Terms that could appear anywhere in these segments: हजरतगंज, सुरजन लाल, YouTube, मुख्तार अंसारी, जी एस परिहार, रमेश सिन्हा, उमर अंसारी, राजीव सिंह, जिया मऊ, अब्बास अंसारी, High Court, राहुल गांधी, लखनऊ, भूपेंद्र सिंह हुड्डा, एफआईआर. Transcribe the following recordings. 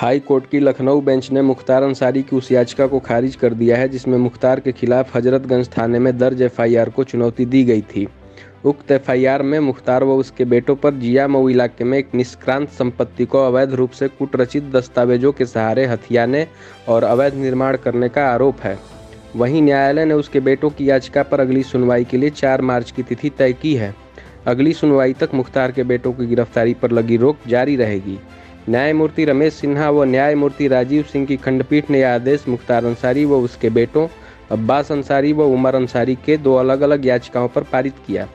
High court की लखनऊ bench ने मुख्तार अंसारी की उस याचिका को खारिज कर दिया है जिसमें मुख्तार के खिलाफ हजरतगंज थाने में दर्ज एफआईआर को चुनौती दी गई थी। उक्त एफआईआर में मुख्तार व उसके बेटों पर जिया मऊ इलाके में एक निष्क्रांत संपत्ति को अवैध रूप से कुटरचित दस्तावेजों के सहारे हथियाने और अवैध निर्माण करने का आरोप है। वहीं न्यायालय ने उसके बेटों की याचिका पर अगली सुनवाई के लिए 4 मार्च की तिथि तय की है। अगली सुनवाई तक मुख्तार के बेटों की गिरफ्तारी पर लगी रोक जारी रहेगी। न्यायमूर्ति रमेश सिन्हा व न्यायमूर्ति राजीव सिंह की खंडपीठ ने यह आदेश मुख्तार अंसारी व उसके बेटों अब्बास अंसारी व उमर अंसारी के 2 अलग अलग याचिकाओं पर पारित किया।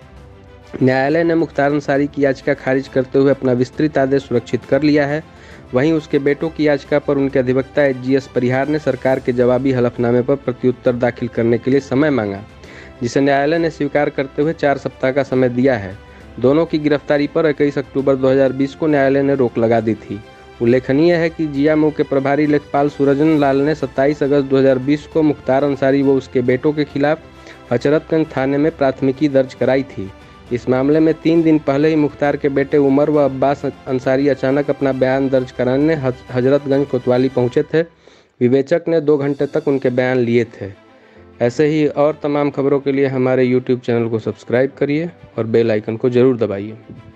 न्यायालय ने मुख्तार अंसारी की याचिका खारिज करते हुए अपना विस्तृत आदेश सुरक्षित कर लिया है। वहीं उसके बेटों की याचिका पर उनके अधिवक्ता जी एस परिहार ने सरकार के जवाबी हलफनामे पर प्रत्युत्तर दाखिल करने के लिए समय मांगा, जिसे न्यायालय ने स्वीकार करते हुए 4 सप्ताह का समय दिया है। दोनों की गिरफ्तारी पर 21 अक्टूबर 2020 को न्यायालय ने रोक लगा दी थी। उल्लेखनीय है कि जिया मऊ के प्रभारी लेखपाल सुरजन लाल ने 27 अगस्त 2020 को मुख्तार अंसारी व उसके बेटों के खिलाफ हजरतगंज थाने में प्राथमिकी दर्ज कराई थी। इस मामले में 3 दिन पहले ही मुख्तार के बेटे उमर व अब्बास अंसारी अचानक अपना बयान दर्ज कराने हजरतगंज कोतवाली पहुंचे थे। विवेचक ने 2 घंटे तक उनके बयान लिए थे। ऐसे ही और तमाम खबरों के लिए हमारे YouTube चैनल को सब्सक्राइब करिए और बेल आइकन को ज़रूर दबाइए।